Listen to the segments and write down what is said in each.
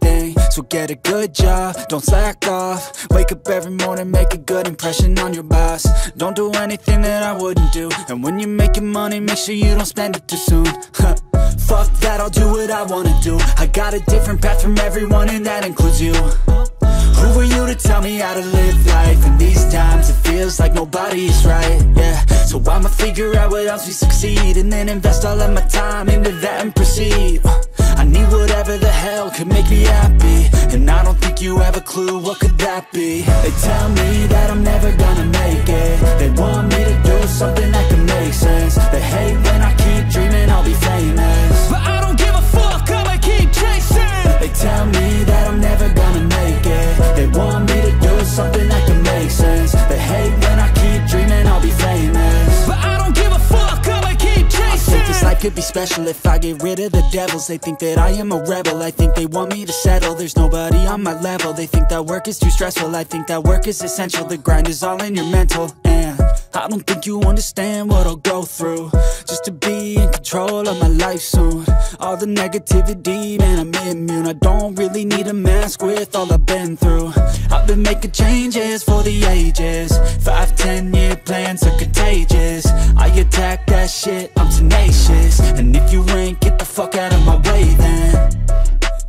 thing. So get a good job, don't slack off. Wake up every morning, make a good impression on your boss. Don't do anything that I wouldn't do, and when you're making money, make sure you don't spend it too soon. Fuck that, I'll do what I wanna do. I got a different path from everyone and that includes you. Who are you to tell me how to live life? And these times it feels like nobody's right, yeah. So I'ma figure out what else we succeed, and then invest all of my time into that and proceed. I need whatever the hell could make me happy, and I don't think you have a clue what could that be. They tell me that I'm never gonna make it. They want me to do something that can make sense. They hate when I keep dreaming I'll be famous, but I don't give a fuck, I'ma keep chasing. They tell me that I'm never gonna make it. They want me to do something that can make sense. They hate when I keep dreaming I'll be famous, but I don't give a fuck, I'ma keep chasing. I think this life could be special if I get rid of the devils. They think that I am a rebel, I think they want me to settle. There's nobody on my level, they think that work is too stressful. I think that work is essential, the grind is all in your mental. And I don't think you understand what I'll go through just to be in control of my life soon. All the negativity, man, I'm immune. I don't really need a mask with all I've been through. I've been making changes for the ages. 5, 10-year plans are contagious. I attack that shit, I'm tenacious. And if you ain't, get the fuck out of my way then.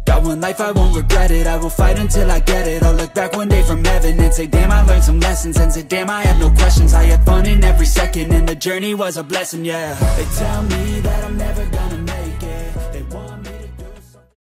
Got one life, I won't regret it. I will fight until I get it. I'll look back one day from heaven and say, damn, I learned some lessons. And say, damn, I had no questions. I had fun in every second, and the journey was a blessing, yeah. They tell me that I'm never gonna